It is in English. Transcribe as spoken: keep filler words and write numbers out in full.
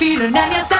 feeling and you're